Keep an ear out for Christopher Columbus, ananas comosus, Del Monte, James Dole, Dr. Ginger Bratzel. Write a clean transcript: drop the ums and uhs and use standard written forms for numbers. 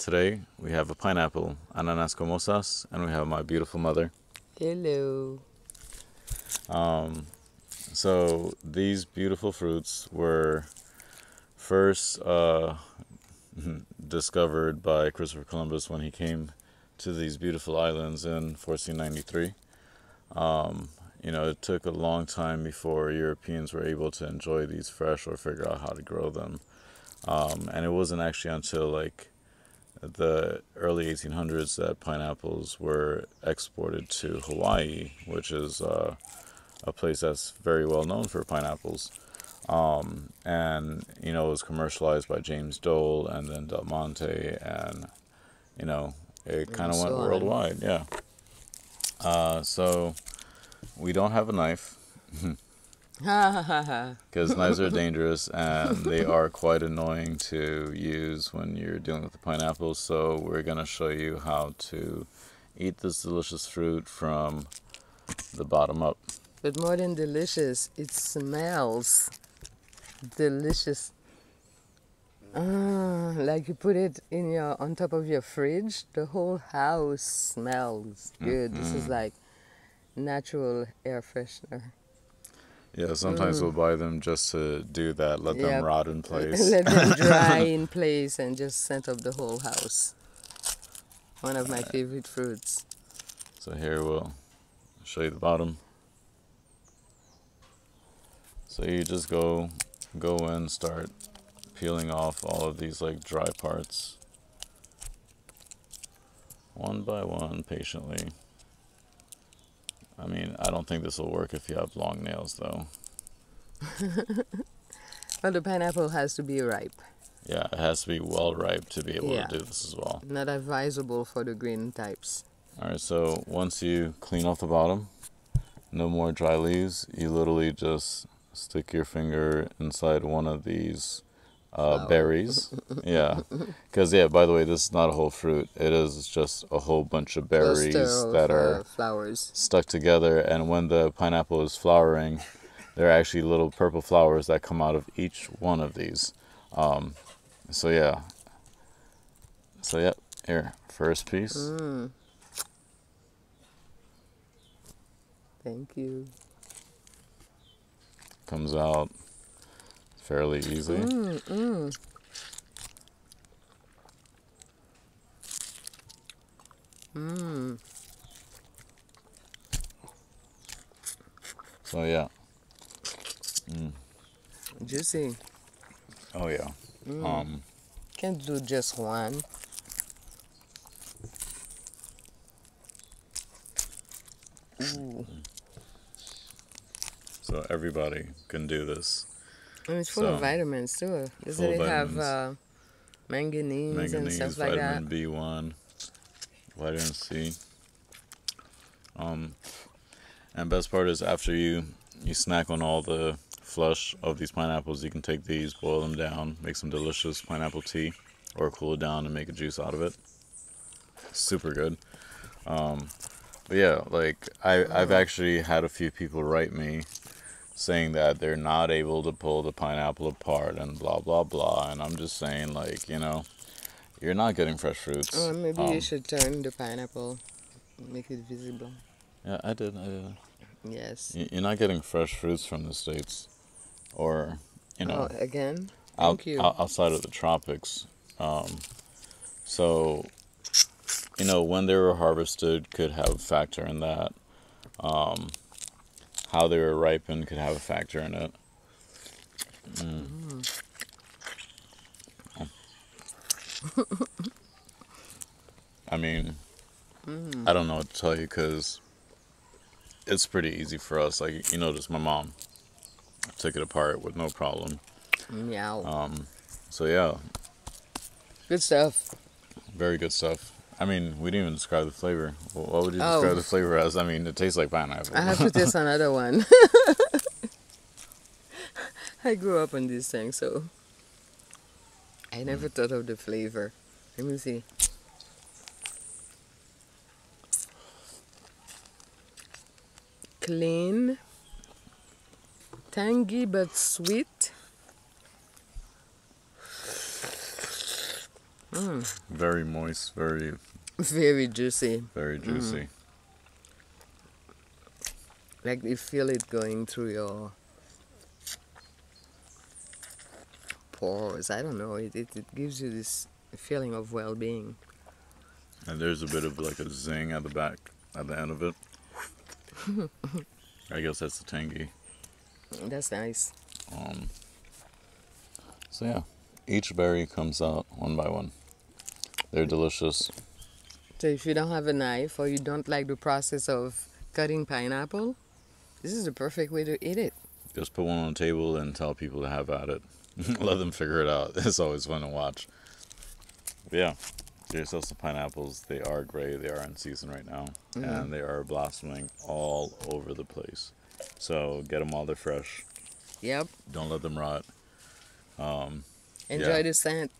Today we have a pineapple, ananas comosus, and we have my beautiful mother. Hello. So these beautiful fruits were first discovered by Christopher Columbus when he came to these beautiful islands in 1493. You know, it took a long time before Europeans were able to enjoy these fresh or figure out how to grow them. And it wasn't actually until like the early 1800s that pineapples were exported to Hawaii, which is a place that's very well known for pineapples. And, you know, it was commercialized by James Dole and then Del Monte, and, you know, it kind of went worldwide. Yeah. So we don't have a knife because knives are dangerous and they are quite annoying to use when you're dealing with the pineapples. So we're going to show you how to eat this delicious fruit from the bottom up. But more than delicious, it smells delicious. Like you put it in your on top of your fridge, the whole house smells good. This is like natural air freshener. Yeah, sometimes we'll buy them just to do that, let them rot in place. Let them dry in place and just scent up the whole house. One of my favorite fruits. So here we'll show you the bottom. So you just go in, start peeling off all of these like dry parts, one by one, patiently. I mean, I don't think this will work if you have long nails, though. Well, the pineapple has to be ripe. Yeah, it has to be well ripe to be able to do this as well. Not advisable for the green types. All right, so once you clean off the bottom, no more dry leaves, you literally just stick your finger inside one of these berries. Yeah, because by the way, this is not a whole fruit. It is just a whole bunch of berries that are flowers stuck together, and when the pineapple is flowering, there are actually little purple flowers that come out of each one of these. So here, first piece. Thank you. Comes out fairly easily. So yeah. Juicy. Oh yeah. Can't do just one. So everybody can do this. And it's full of vitamins too. Doesn't it have manganese and stuff like that? Vitamin B1, vitamin C. And best part is after you snack on all the flesh of these pineapples, you can take these, boil them down, make some delicious pineapple tea, or cool it down and make a juice out of it. Super good. But yeah, like I've actually had a few people write me saying that they're not able to pull the pineapple apart and blah blah blah, and I'm just saying, like, you know, you're not getting fresh fruits. Oh, maybe you should turn the pineapple, make it visible. Yeah, I did. Yes. You're not getting fresh fruits from the States, or you know, outside of the tropics. So you know, when they were harvested could have a factor in that. How they were ripened could have a factor in it. I mean, I don't know what to tell you, because it's pretty easy for us. Like, you notice my mom took it apart with no problem. Meow. So yeah. Good stuff. Very good stuff. I mean, we didn't even describe the flavor. What would you describe the flavor as? I mean, it tastes like pineapple. I have to taste another one. I grew up on these things, so I never thought of the flavor. Let me see. Clean. Tangy but sweet. Very moist, very juicy. Very juicy. Like you feel it going through your pores. I don't know. It gives you this feeling of well-being. And there's a bit of like a zing at the back, at the end of it. I guess that's the tangy. That's nice. So yeah, each berry comes out one by one. They're delicious. So if you don't have a knife or you don't like the process of cutting pineapple, this is the perfect way to eat it. Just put one on the table and tell people to have at it. Let them figure it out. It's always fun to watch. But yeah, get yourself some pineapples. They are great. They are in season right now. And they are blossoming all over the place. So get them while they're fresh. Yep. Don't let them rot. Enjoy the scent.